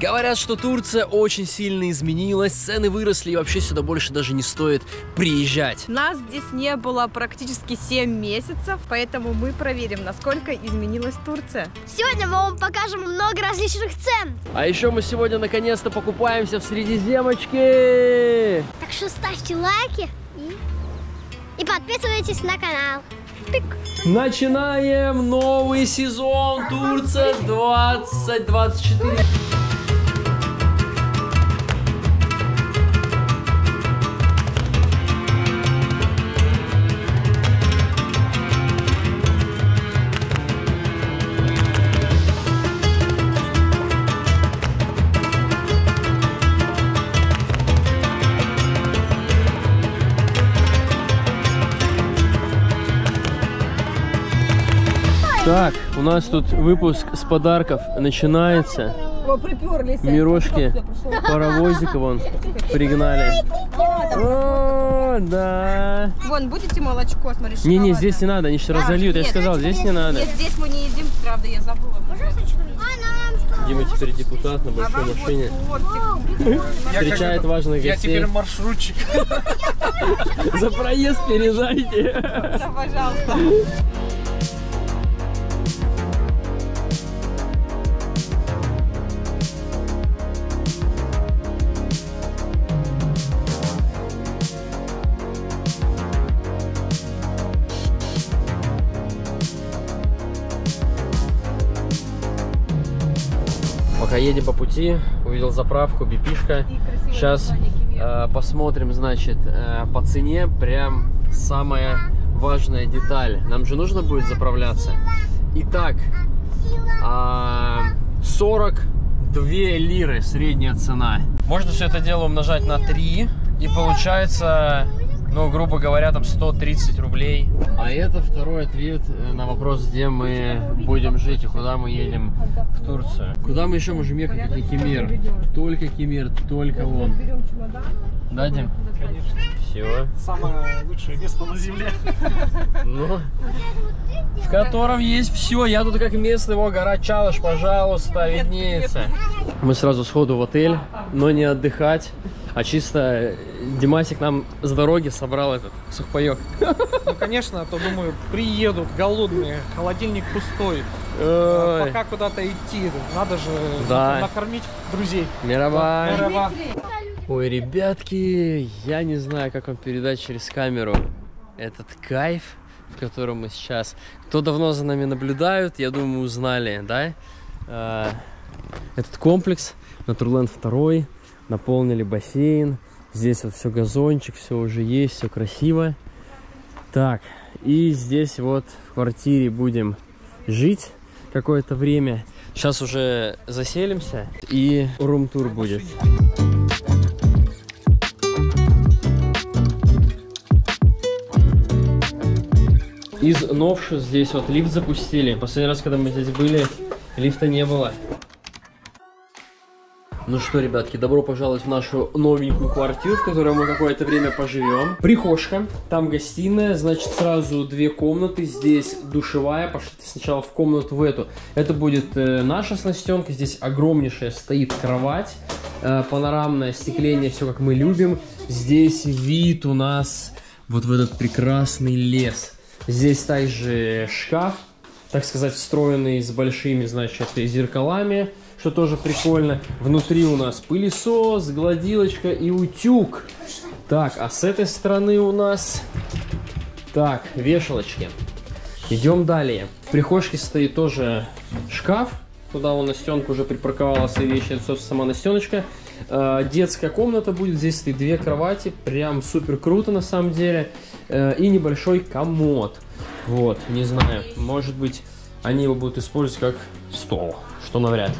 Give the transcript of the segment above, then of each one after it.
Говорят, что Турция очень сильно изменилась, цены выросли и вообще сюда больше даже не стоит приезжать. Нас здесь не было практически 7 месяцев, поэтому мы проверим, насколько изменилась Турция. Сегодня мы вам покажем много различных цен. А еще мы сегодня наконец-то покупаемся в Средиземочке. Так что ставьте лайки и подписывайтесь на канал. Тык. Начинаем новый сезон Турция 2024. Так, у нас тут выпуск с подарков начинается. Мирошки паровозик вон пригнали. О, да. Вон, будете молочко, смотри, шоколадное. Не-не, здесь не надо, они сейчас разольют. Я же сказал, здесь не надо. Нет, здесь мы не едим, правда, я забыла. Дима теперь депутат на большой машине. Встречает важных гостей. Я теперь маршрутчик. За проезд переезжайте. Пожалуйста. Едем по пути, увидел заправку, бипишка. Сейчас посмотрим, значит, по цене прям самая важная деталь. Нам же нужно будет заправляться. Итак, 42 лиры средняя цена. Можно все это дело умножать на 3 и получается, ну, грубо говоря, там 130 рублей. А это второй ответ на вопрос, где мы будем жить и куда мы едем в Турцию. Куда мы еще можем ехать, как не Кемер? Только Кемер, только он. Да, Дим? Конечно. Все. Самое лучшее место на земле. Ну, в котором есть все. Я тут как местный, его гора Чалыш, пожалуйста, виднеется. Мы сразу сходу в отель, но не отдыхать. А чисто Димасик нам с дороги собрал этот сухпайок. Ну, конечно, а то, думаю, приедут голодные, холодильник пустой. Ой. Пока куда-то идти, надо же накормить друзей. Мирова. Мирова. Ой, ребятки, я не знаю, как вам передать через камеру этот кайф, в котором мы сейчас. Кто давно за нами наблюдают, я думаю, узнали, да? Этот комплекс, Naturland 2. Наполнили бассейн, здесь вот все газончик, все уже есть, все красиво. Так, и здесь вот в квартире будем жить какое-то время. Сейчас уже заселимся и рум-тур будет. Из новшеств здесь вот лифт запустили. Последний раз, когда мы здесь были, лифта не было. Ну что, ребятки, добро пожаловать в нашу новенькую квартиру, в которой мы какое-то время поживем. Прихожка, там гостиная, значит, сразу 2 комнаты, здесь душевая. Пошли сначала в комнату в эту. Это будет наша снастенка, здесь огромнейшая стоит кровать, панорамное остекление, все как мы любим. Здесь вид у нас вот в этот прекрасный лес. Здесь также шкаф, так сказать, встроенный с большими, значит, зеркалами, что тоже прикольно. Внутри у нас пылесос, гладилочка и утюг. Так, а с этой стороны у нас... Так, вешалочки. Идем далее. В прихожке стоит тоже шкаф. Туда вон Настенка уже припарковала свои вещи. Это, собственно, сама Настеночка. Детская комната будет. Здесь стоит 2 кровати. Прям супер круто, на самом деле. И небольшой комод. Вот, не знаю. Может быть, они его будут использовать как стол. Что навряд ли.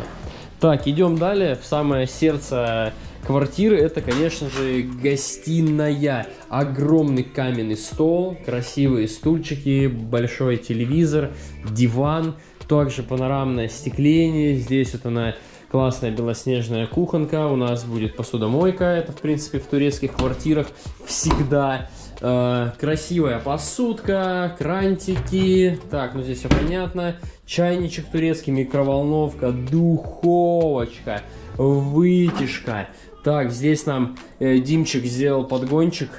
Так, идем далее. В самое сердце квартиры это, конечно же, гостиная. Огромный каменный стол, красивые стульчики, большой телевизор, диван, также панорамное остекление. Здесь вот она, классная белоснежная кухонка. У нас будет посудомойка. Это, в принципе, в турецких квартирах всегда. Красивая посудка, крантики. Так, ну здесь все понятно. Чайничек турецкий, микроволновка, духовочка. вытяжка. Так, здесь нам Димчик сделал подгончик,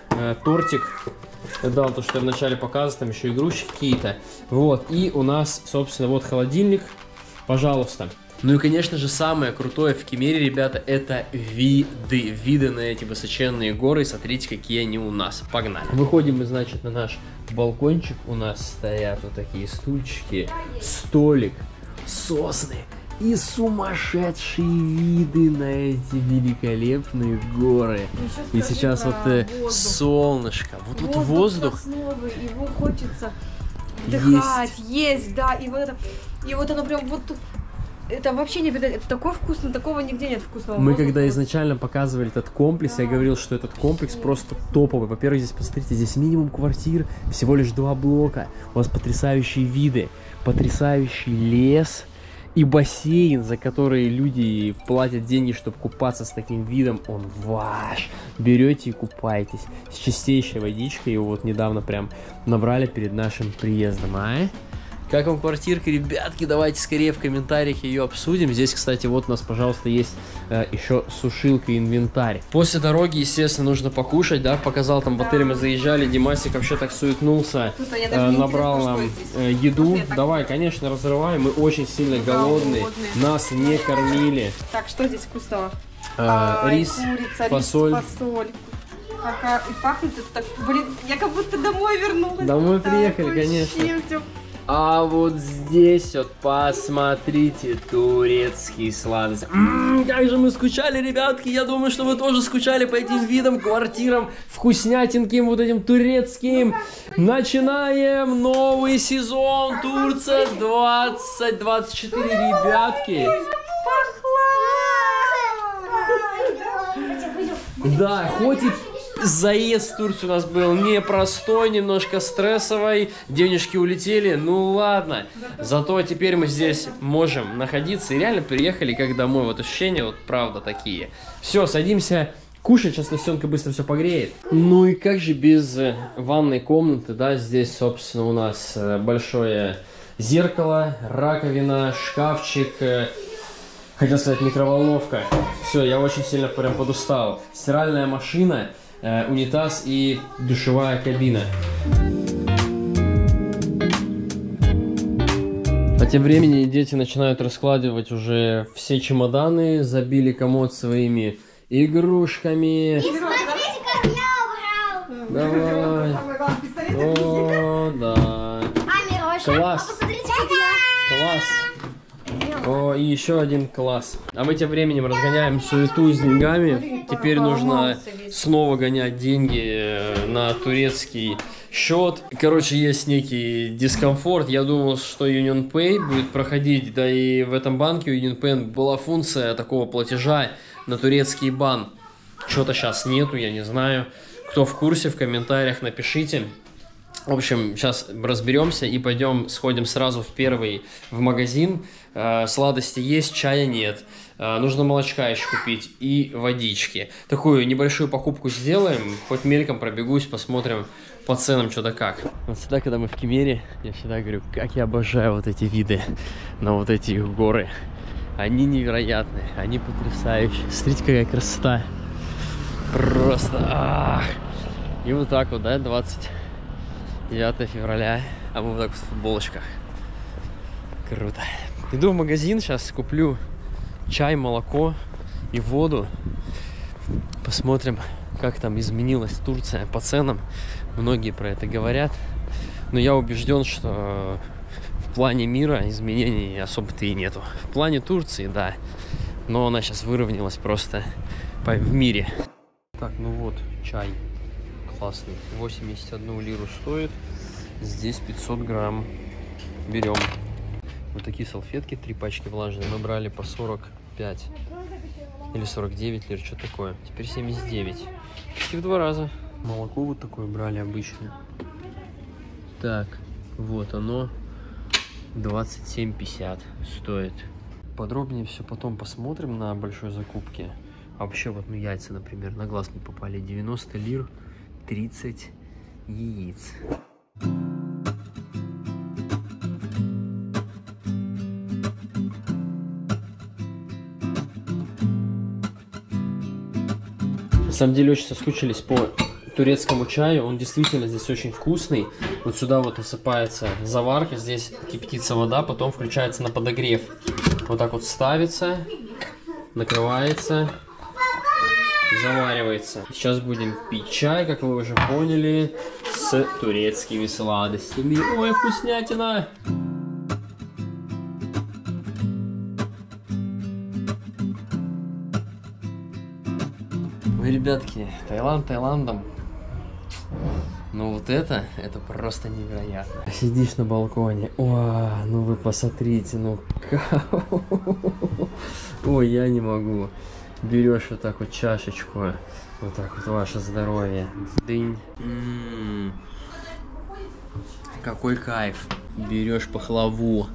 тортик. Дал то, что я вначале показывал, там еще игрушки какие-то. Вот, и у нас, собственно, вот холодильник. Пожалуйста. Ну и, конечно же, самое крутое в Кемере, ребята, это виды. Виды на эти высоченные горы. Смотрите, какие они у нас. Погнали. Выходим мы, значит, на наш балкончик. У нас стоят вот такие стульчики, столик, сосны и сумасшедшие виды на эти великолепные горы. И сейчас вот воздух. Солнышко, вот воздух, вот воздух. Сосновый, его хочется вдыхать, есть, да, и вот оно прям вот тут. Это вообще не беда, это такое вкусно, такого нигде нет вкусного. Мы когда изначально показывали этот комплекс, да, я говорил, что этот комплекс просто топовый. Во-первых, здесь, посмотрите, здесь минимум квартир, всего лишь 2 блока. У вас потрясающие виды, потрясающий лес и бассейн, за который люди платят деньги, чтобы купаться с таким видом. Он ваш. Берете и купаетесь с чистейшей водичкой. Его вот недавно прям набрали перед нашим приездом, а? Как вам квартирка, ребятки? Давайте скорее в комментариях ее обсудим. Здесь, кстати, вот у нас, пожалуйста, есть еще сушилка и инвентарь. После дороги, естественно, нужно покушать, да? Показал там в отеле, мы заезжали, Димасик вообще так суетнулся, набрал нам еду. Давай, конечно, разрываем, мы очень сильно голодные, нас не кормили. Так, что здесь вкусного? Рис, фасоль. Какая... И пахнет это так, блин, я как будто домой вернулась. Домой приехали, конечно. А вот здесь вот посмотрите, турецкие сладости. Как же мы скучали, ребятки. Я думаю, что вы тоже скучали по этим видам, квартирам, вкуснятинкам, вот этим турецким. Начинаем новый сезон Турция 2024, ребятки. Да, хоть и... Заезд в Турцию у нас был непростой, немножко стрессовый, денежки улетели, ну ладно. Зато теперь мы здесь можем находиться и реально приехали как домой. Вот ощущения, вот правда такие. Все, садимся кушать, сейчас Настенка быстро все погреет. Ну и как же без ванной комнаты, да, здесь, собственно, у нас большое зеркало, раковина, шкафчик... Хотел сказать, микроволновка. Все, я очень сильно прям подустал. Стиральная машина, унитаз и душевая кабина. А тем временем дети начинают раскладывать уже все чемоданы, забили комод своими игрушками. И смотрите, как я убрал! Давай! О, да! Класс! Класс! О, и еще один класс. А мы тем временем разгоняем суету с деньгами. Теперь нужно снова гонять деньги на турецкий счет. Короче, есть некий дискомфорт. Я думал, что UnionPay будет проходить. Да и в этом банке у UnionPay была функция такого платежа на турецкий бан. Что-то сейчас нету, я не знаю. Кто в курсе, в комментариях напишите. В общем, сейчас разберемся и пойдем, сходим сразу в первый в магазин. Сладости есть, чая нет. Нужно молочка еще купить и водички. Такую небольшую покупку сделаем, хоть мельком пробегусь, посмотрим по ценам что-то как. Вот всегда, когда мы в Кемере, я всегда говорю, как я обожаю вот эти виды на вот эти горы. Они невероятные, они потрясающие. Смотрите, какая красота. Просто ах! И вот так вот, да, 29 февраля, а мы вот так в футболочках. Круто. Иду в магазин, сейчас куплю чай, молоко и воду. Посмотрим, как там изменилась Турция по ценам. Многие про это говорят. Но я убежден, что в плане мира изменений особо-то и нету. В плане Турции, да. Но она сейчас выровнялась просто в мире. Так, ну вот, чай. Классный. 81 лиру стоит. Здесь 500 грамм. Берем. Вот такие салфетки, 3 пачки влажные. Мы брали по 45 или 49 лир, что такое. Теперь 79. Почти в 2 раза. Молоко вот такое брали обычно. Так, вот оно. 27,50 стоит. Подробнее все потом посмотрим на большой закупке. А вообще вот, ну, яйца, например, на глаз не попали. 90 лир. 30 яиц. На самом деле очень соскучились по турецкому чаю. Он действительно здесь очень вкусный. Вот сюда вот насыпается заварка, здесь кипятится вода, потом включается на подогрев. Вот так вот ставится, накрывается, заваривается. Сейчас будем пить чай, как вы уже поняли, с турецкими сладостями. Ой, вкуснятина! Ой, ребятки, Таиланд Таиландом. Ну вот это просто невероятно. Сидишь на балконе. О, ну вы посмотрите, ну как. Ой, я не могу. Берешь вот так вот чашечку. Вот так вот ваше здоровье. Дынь. Какой кайф. Берешь пахлаву.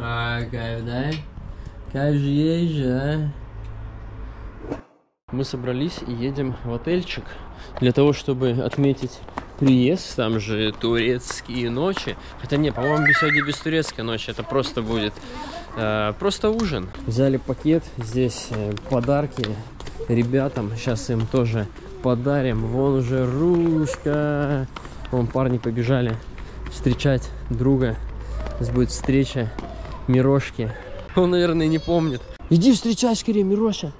А, кайф, да? Кайф же есть же, а? Мы собрались и едем в отельчик для того, чтобы отметить приезд. Там же турецкие ночи. Хотя не, по-моему, сегодня без турецкой ночи. Это просто будет просто ужин. Взяли пакет. Здесь подарки ребятам. Сейчас им тоже подарим. Вон уже Рушка. Вон парни побежали встречать друга. Здесь будет встреча Мирошки. Он, наверное, не помнит. Иди встречай скорее, Мироша.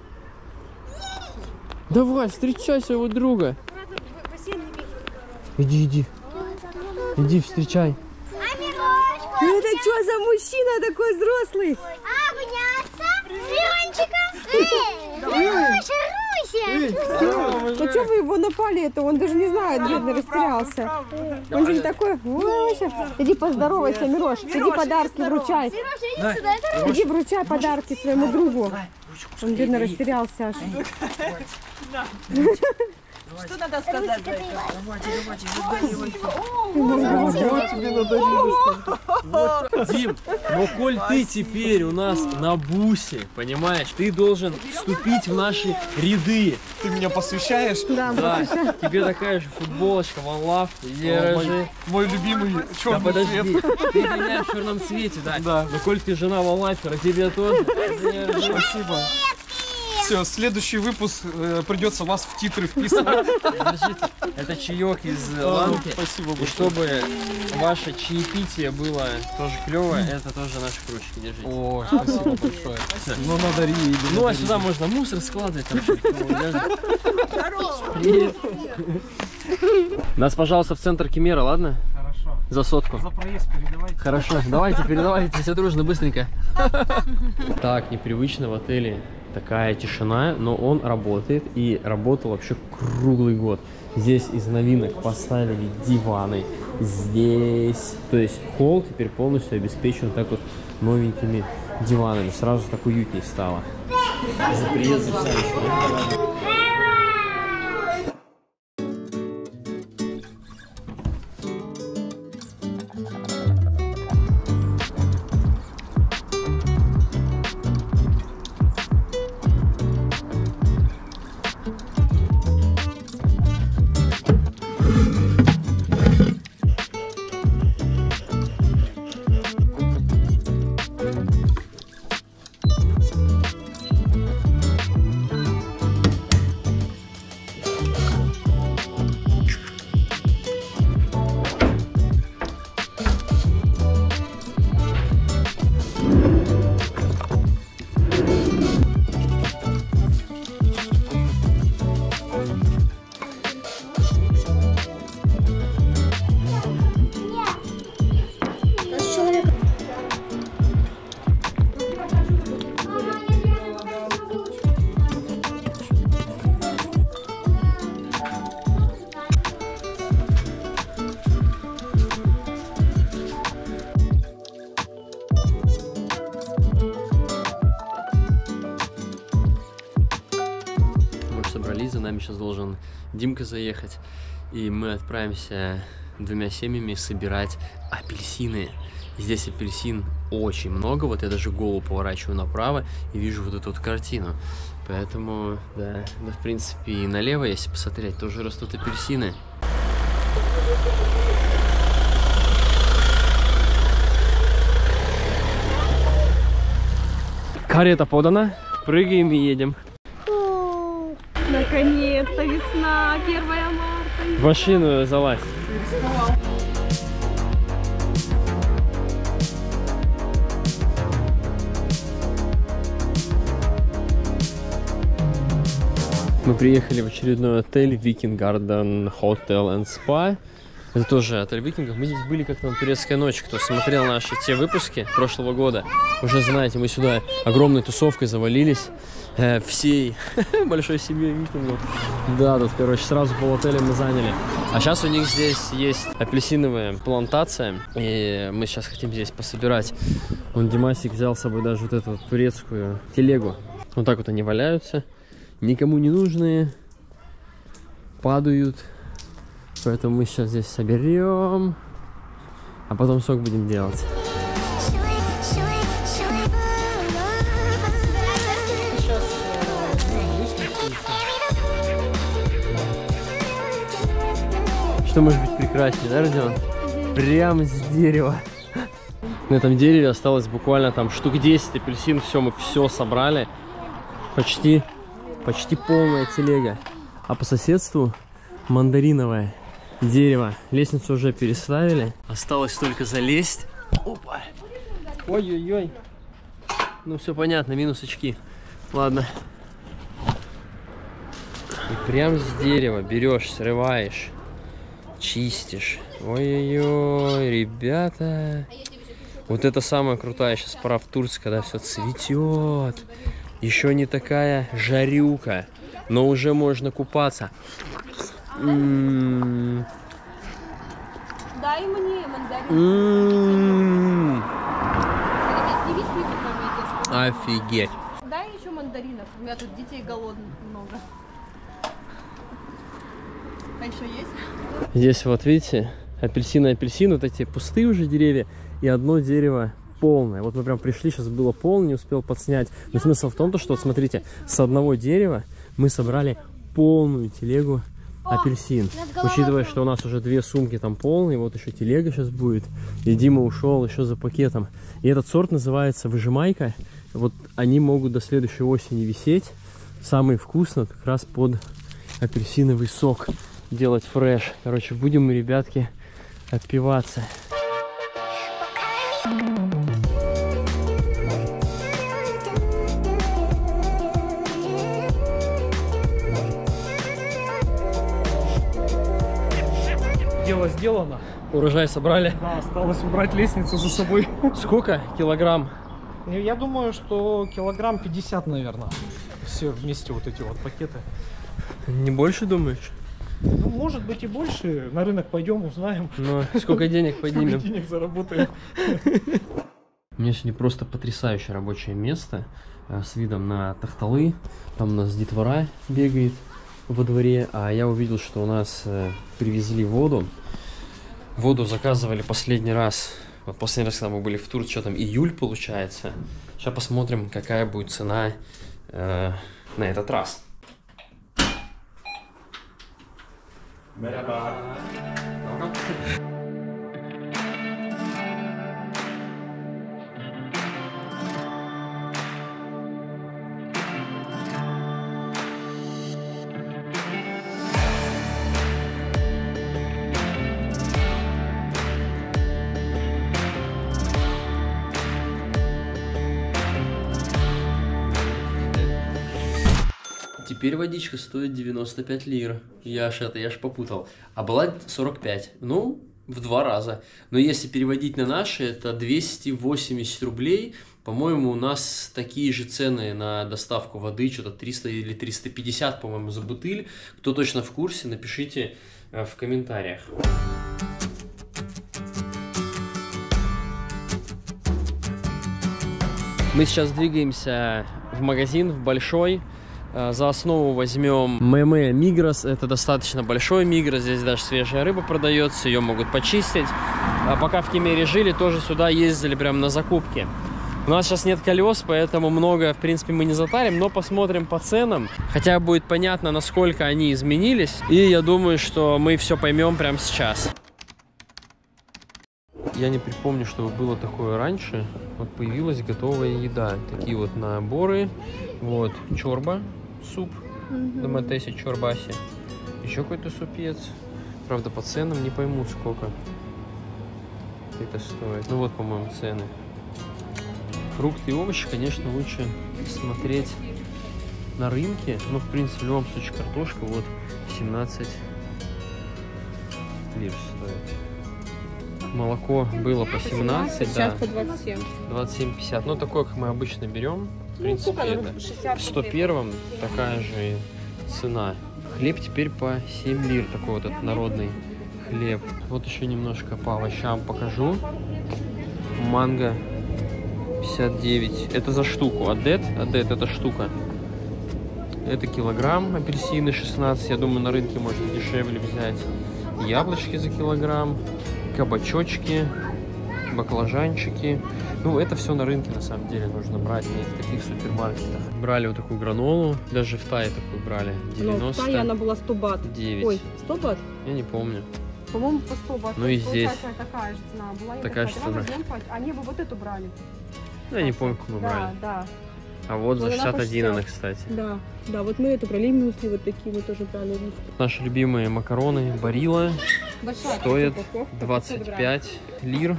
Давай, встречай своего друга. Иди, иди. Иди, встречай. Это что за мужчина такой взрослый? Обняться с Ленчиком. Ну что вы его напали? Это он даже не знает, бедно растерялся. Он же не такой. Иди поздоровайся, Мирош. Иди подарки вручай. Иди вручай подарки своему другу. Он, бедно, растерялся аж. Что надо сказать? Дим, ну коль ты теперь у нас на бусе, понимаешь, ты должен вступить в наши ряды. Ты меня посвящаешь? Да. Тебе такая же футболочка, ван-лав. Мой любимый черный цвет. Ты меня в черном цвете, да? Да. Ну коль ты жена ван-лафера, тебе тоже. Спасибо. Все, следующий выпуск придется вас в титры вписывать. Держите, это чаек из ланки. Спасибо большое. И чтобы ваше чаепитие было тоже клевое, это тоже наши кружки. Держите. О, спасибо большое. Ну, надо рили. Ну, а сюда можно мусор складывать. Нас, пожалуйста, в центр Кемера, ладно? Хорошо. За сотку. За проезд передавайте. Хорошо, давайте, передавайте все дружно, быстренько. Так, непривычно в отеле. Такая тишина, но он работает и работал вообще круглый год. Здесь из новинок поставили диваны. Здесь, то есть холл теперь полностью обеспечен так вот новенькими диванами. Сразу так уютнее стало. За приезд. Сейчас должен Димка заехать, и мы отправимся двумя семьями собирать апельсины. Здесь апельсин очень много, вот я даже голову поворачиваю направо и вижу вот эту вот картину. Поэтому, да, в принципе, и налево, если посмотреть, тоже растут апельсины. Карета подана. Прыгаем и едем. Наконец-то весна, 1 марта. В машину залазь. Мы приехали в очередной отель Viking Garden Hotel and Spa. Это тоже отель викингов. Мы здесь были как-то на турецкой ночи. Кто смотрел наши те выпуски прошлого года, уже знаете, мы сюда огромной тусовкой завалились. Всей большой семьей викингов. Да, тут, короче, сразу пол отеля мы заняли. А сейчас у них здесь есть апельсиновая плантация. И мы сейчас хотим здесь пособирать. Вон Димасик взял с собой даже вот эту вот турецкую телегу. Вот так вот они валяются. Никому не нужные. Падают. Поэтому мы сейчас здесь соберем, а потом сок будем делать. Что может быть прекраснее, да, Родион? Прямо с дерева. На этом дереве осталось буквально там штук 10 апельсин. Все, мы все собрали. Почти полная телега. А по соседству мандариновая. Дерево. Лестницу уже переставили. Осталось только залезть. Опа. Ой-ой-ой. Ну все понятно, минус очки. Ладно. И прям с дерева берешь, срываешь, чистишь. Ой-ой-ой, ребята. Вот это самая крутая сейчас пора в Турции, когда все цветет. Еще не такая жарюка, но уже можно купаться. Дай мне мандарин. Офигеть. Дай еще мандаринов. У меня тут детей голодных много. А еще есть? Здесь вот видите, апельсины, вот эти пустые уже деревья и одно дерево полное. Вот мы прям пришли, сейчас было полное, не успел подснять. Но смысл в том, что, вот смотрите, с одного дерева мы собрали полную телегу апельсин. Учитывая, что у нас уже две сумки там полные, вот еще телега сейчас будет. И Дима ушел еще за пакетом. И этот сорт называется выжимайка. Вот они могут до следующей осени висеть. Самый вкусный как раз под апельсиновый сок делать фреш. Короче, будем мы, ребятки, отпиваться. Дело сделано. Урожай собрали. Да, осталось убрать лестницу за собой. Сколько килограмм? Ну, я думаю, что килограмм 50, наверное. Все вместе вот эти вот пакеты. Не больше, думаешь? Ну, может быть и больше. На рынок пойдем, узнаем. Но сколько денег поднимем? Сколько денег заработаем. У меня сегодня просто потрясающее рабочее место с видом на Тахталы. Там у нас детвора бегает во дворе, а я увидел, что у нас привезли воду. Воду заказывали последний раз. Вот последний раз, когда мы были в Турции, что там, июль получается. Сейчас посмотрим, какая будет цена на этот раз. Теперь водичка стоит 95 лир. Я аж попутал. А была 45. Ну, в 2 раза. Но если переводить на наши, это 280 рублей. По-моему, у нас такие же цены на доставку воды. Что-то 300 или 350, по-моему, за бутыль. Кто точно в курсе, напишите в комментариях. Мы сейчас двигаемся в магазин, в большой. За основу возьмем Мемé Мигрос. Это достаточно большой Мигрос. Здесь даже свежая рыба продается. Ее могут почистить. А пока в Кемере жили, тоже сюда ездили прям на закупки. У нас сейчас нет колес, поэтому много, в принципе, мы не затарим. Но посмотрим по ценам. Хотя будет понятно, насколько они изменились. И я думаю, что мы все поймем прямо сейчас. Я не припомню, чтобы было такое раньше. Вот появилась готовая еда. Такие вот наборы. Вот чорба, суп, доматеси, чорбаси. Еще какой-то супец. Правда, по ценам не пойму, сколько это стоит. Ну вот, по-моему, цены. Фрукты и овощи, конечно, лучше смотреть на рынке. Ну, в принципе, в любом случае, картошка вот 17 лир стоит. Молоко было по 17, да. Сейчас по 27. 27,50. Ну, такое, как мы обычно берем. В принципе, это. В 101 такая же цена. Хлеб теперь по 7 лир. Такой вот этот народный хлеб. Вот еще немножко по овощам покажу. Манго 59. Это за штуку. Адет. Адет это штука. Это килограмм. Апельсины 16. Я думаю, на рынке можно дешевле взять. Яблочки за килограмм. Кабачочки, баклажанчики. Ну, это все на рынке, на самом деле, нужно брать, не в таких супермаркетах. Брали вот такую гранолу, даже в Тае такую брали. 90. Но в Тае она была 100 бат. 9. Ой, 100 бат? Я не помню. По-моему, по 100 бат. Ну и здесь. Такая же цена была. Такая же цена. Они бы вот эту брали. Ну, я не помню, как мы брали. Да, да. А вот за 61 она, кстати. Да, да, вот мы эту брали, мюсли вот такие мы тоже брали. Наши любимые макароны, барилла. Стоит 25 лир,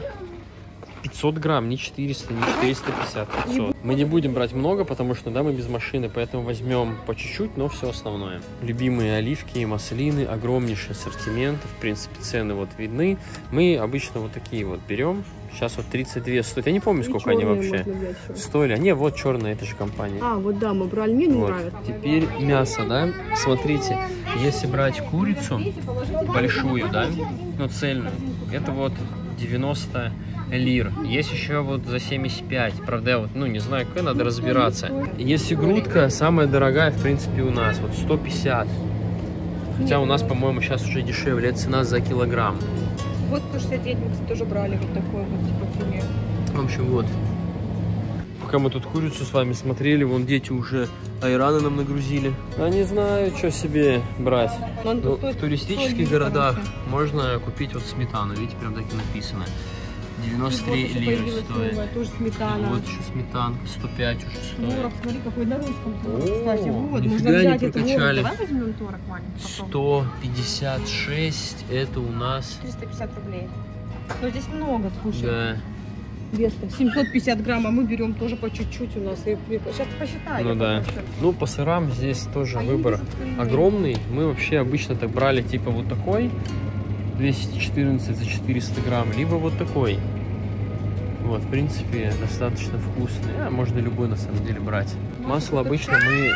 500 грамм, не 400, не 450, 500. Мы не будем брать много, потому что, да, мы без машины, поэтому возьмем по чуть-чуть, но все основное. Любимые оливки и маслины, огромнейший ассортимент, в принципе, цены вот видны. Мы обычно вот такие вот берем, сейчас вот 32 стоит, я не помню, сколько они вообще стоили. Не, вот черная, это же компания. А, вот да, мы брали, мне не нравится. Теперь мясо, да, смотрите. Если брать курицу большую, да, но цельную, это вот 90 лир. Есть еще вот за 75, правда, я вот, ну, не знаю, как, надо разбираться. Если грудка, самая дорогая, в принципе, у нас, вот 150. Хотя у нас, по-моему, сейчас уже дешевле, это цена за килограмм. Вот по 69 мы, кстати, тоже брали вот такой вот, типа, филе. В общем, вот. Пока мы тут курицу с вами смотрели, вон дети уже айраны нам нагрузили. Я не знаю, что себе брать. Но в туристических городах можно купить вот сметану, видите, прям так и написано. 93 лиры стоит. Вот еще сметанка, 105 уже стоит. Творог, смотри, какой на русском творог. Кстати, вот, можно взять этот творог. Давай возьмем творог маленький. 156, это у нас... 350 рублей. Но здесь много, слушай. Да. Вес 750 грамм, а мы берем тоже по чуть-чуть у нас. Сейчас посчитаем. Ну да. Ну по сырам здесь тоже выбор огромный. Мы вообще обычно так брали типа вот такой 214 за 400 грамм, либо вот такой. Вот, в принципе, достаточно вкусный. А можно любой на самом деле брать. Масло обычно мы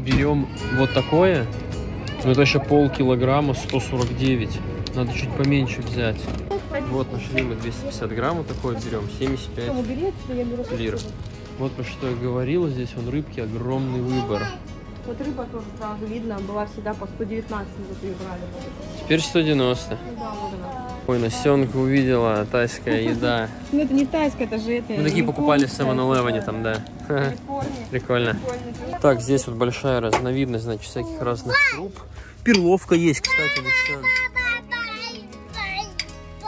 берем вот такое. Но это еще полкилограмма, 149. Надо чуть поменьше взять. Вот нашли мы 250 грамм, вот такой берем, 75 лир. Вот про что я говорил, здесь вон рыбки, огромный выбор. Вот рыба тоже сразу видно, была всегда по 119, вот ее брали. Теперь 190. Ой, Настенка увидела тайская еда. Ну это не тайская, это же это. Мы такие покупали в 7-Eleven там, да. Прикольно. Так, здесь вот большая разновидность, значит, всяких разных круп. Перловка есть, кстати, Настенка.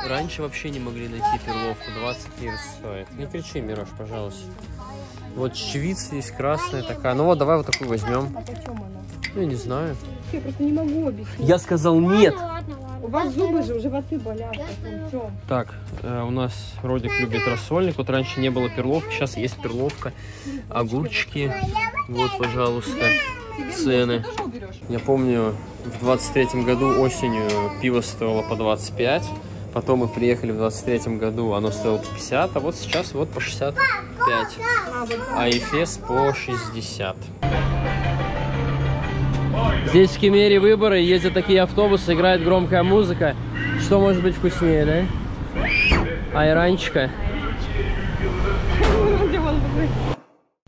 Раньше вообще не могли найти перловку, 20 лир стоит. Не кричи, Мирош, пожалуйста. Вот чечевица есть красная такая. Ну вот, давай вот такую возьмем. А почем она? Ну, я не знаю. Я просто не могу объяснить. Я сказал нет. У вас зубы же, животы болят. Так, у нас Родик любит рассольник. Вот раньше не было перловки, сейчас есть перловка. Огурчики. Вот, пожалуйста, цены. Я помню, в 23-м году осенью пиво стоило по 25. Потом мы приехали в 23-м году, оно стоило по 50, а вот сейчас вот по 65, а Ефес по 60. Здесь в Кемере выборы, ездят такие автобусы, играет громкая музыка. Что может быть вкуснее, да? Айранчика.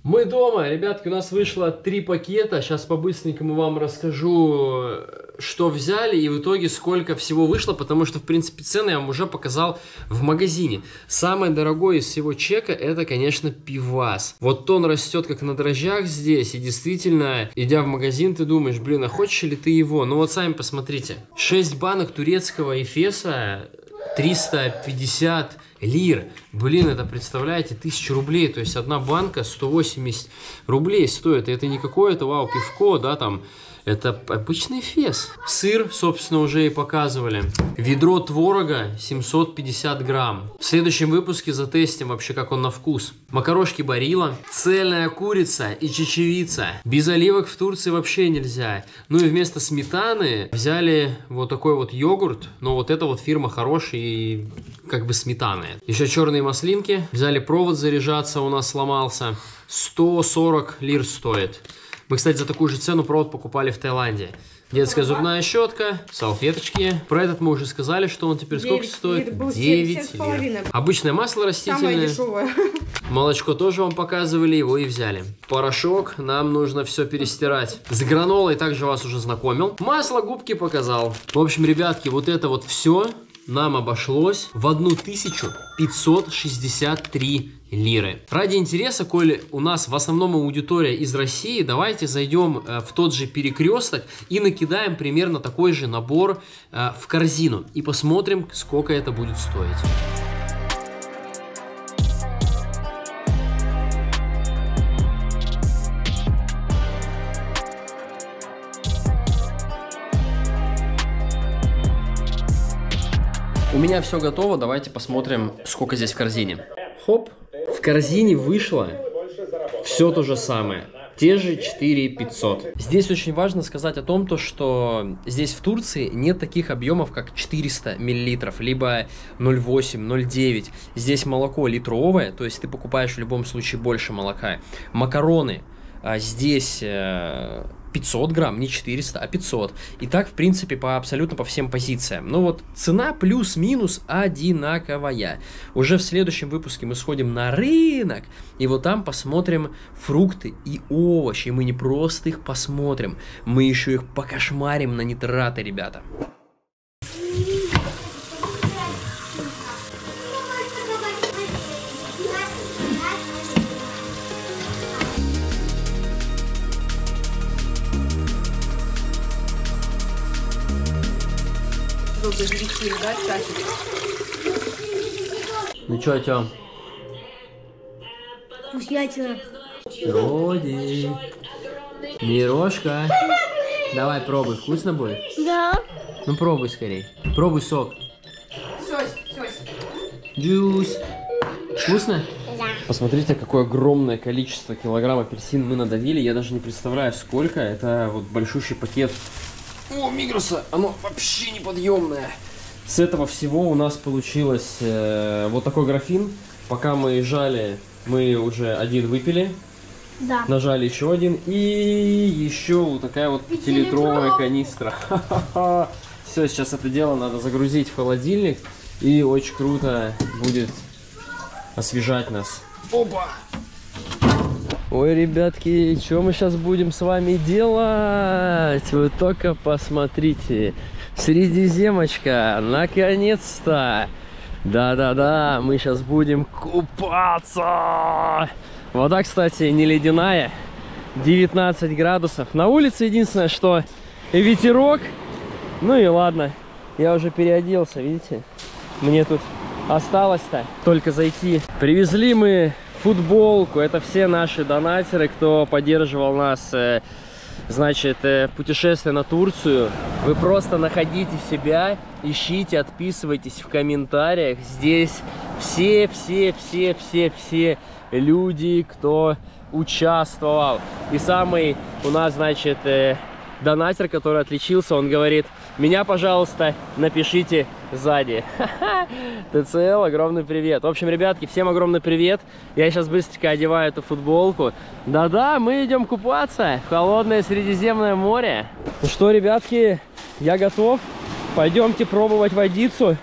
Мы дома, ребятки, у нас вышло 3 пакета, сейчас по-быстренькому вам расскажу, что взяли и в итоге сколько всего вышло, потому что, в принципе, цены я вам уже показал в магазине. Самое дорогое из всего чека, это, конечно, пивас. Вот он растет как на дрожжах здесь, и действительно, идя в магазин, ты думаешь, блин, а хочешь ли ты его? Ну вот сами посмотрите, 6 банок турецкого Ефеса 350 лир. Блин, это, представляете, 1000 рублей. То есть одна банка 180 рублей стоит. И это не какое-то, вау, пивко, да, там. Это обычный Эфес. Сыр, собственно, уже и показывали. Ведро творога 750 грамм. В следующем выпуске затестим вообще, как он на вкус. Макарошки Барилла, цельная курица и чечевица. Без оливок в Турции вообще нельзя. Ну и вместо сметаны взяли вот такой вот йогурт. Но вот эта вот фирма хорошая и как бы сметана. Еще черные маслинки. Взяли провод заряжаться, у нас сломался. 140 лир стоит. Мы, кстати, за такую же цену провод покупали в Таиланде. Детская зубная щетка, салфеточки. Про этот мы уже сказали, что он теперь сколько стоит? 9 лир. Обычное масло растительное. Самое дешевое. Молочко тоже вам показывали, его и взяли. Порошок, нам нужно все перестирать. С гранолой также вас уже знакомил. Масло, губки показал. В общем, ребятки, вот это вот все нам обошлось в 1563 лиры. Ради интереса, коль у нас в основном аудитория из России, давайте зайдем в тот же Перекресток и накидаем примерно такой же набор в корзину. И посмотрим, сколько это будет стоить. У меня все готово, давайте посмотрим, сколько здесь в корзине. Хоп, в корзине вышло все то же самое. Те же 4500. Здесь очень важно сказать о том, что здесь в Турции нет таких объемов, как 400 миллилитров, либо 0,8, 0,9. Здесь молоко литровое, то есть ты покупаешь в любом случае больше молока. Макароны здесь 500 грамм, не 400, а 500. И так, в принципе, абсолютно по всем позициям. Но вот цена плюс-минус одинаковая. Уже в следующем выпуске мы сходим на рынок, и вот там посмотрим фрукты и овощи. И мы не просто их посмотрим, мы еще их покошмарим на нитраты, ребята. Ну чё, Тём? Вкуснятина. Роди. Мирошка. Давай, пробуй. Вкусно будет? Да. Ну пробуй скорей. Пробуй сок. Джус. Вкусно? Да. Посмотрите, какое огромное количество килограмм апельсин мы надавили. Я даже не представляю, сколько. Это вот большущий пакет. О, Мигроса, оно вообще неподъемное. С этого всего у нас получилось вот такой графин. Пока мы езжали, мы уже один выпили. Да. Нажали еще один. И еще вот такая вот 5-литровая канистра. Все, сейчас это дело надо загрузить в холодильник. И очень круто будет освежать нас. Опа! Ой, ребятки, что мы сейчас будем с вами делать? Вы только посмотрите. Средиземочка, наконец-то! Да-да-да, мы сейчас будем купаться! Вода, кстати, не ледяная. 19 градусов. На улице единственное, что ветерок. Ну и ладно, я уже переоделся, видите? Мне тут осталось-то только зайти. Привезли мы футболку, это все наши донатеры, кто поддерживал нас, значит, путешествие на Турцию. Вы просто находите себя, ищите, отписывайтесь в комментариях. Здесь все люди, кто участвовал. И самый у нас, значит, донатер, который отличился, он говорит: меня, пожалуйста, напишите сзади. ТЦЛ, огромный привет. В общем, ребятки, всем огромный привет. Я сейчас быстренько одеваю эту футболку. Да-да, мы идем купаться в холодное Средиземное море. Ну что, ребятки, я готов. Пойдемте пробовать водицу.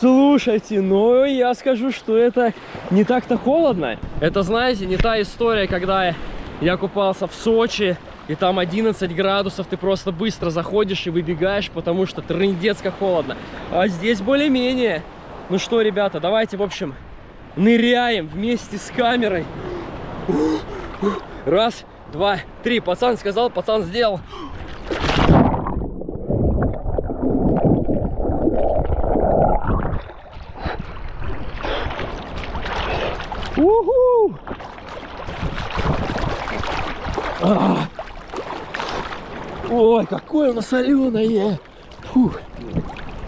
Слушайте, ну я скажу, что это не так-то холодно. Это, знаете, не та история, когда я купался в Сочи, и там 11 градусов, ты просто быстро заходишь и выбегаешь, потому что трындец как холодно. А здесь более-менее. Ну что, ребята, давайте, в общем, ныряем вместе с камерой. Раз, два, три. Пацан сказал, пацан сделал. Ой, какое оно соленое. Фух.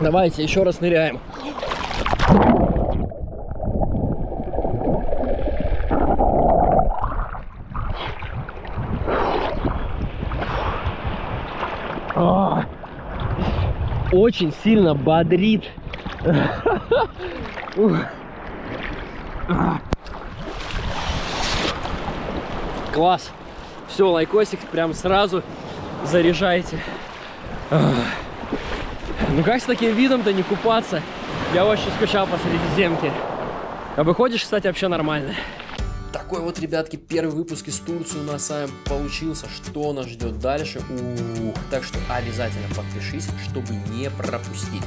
Давайте еще раз ныряем. Очень сильно бодрит. Класс. Все, лайкосик прям сразу заряжайте. Ну как с таким видом-то не купаться? Я очень скучал по Средиземке. А выходишь, кстати, вообще нормально. Такой вот, ребятки, первый выпуск из Турции у нас с вами получился. Что нас ждет дальше? Так что обязательно подпишись, чтобы не пропустить.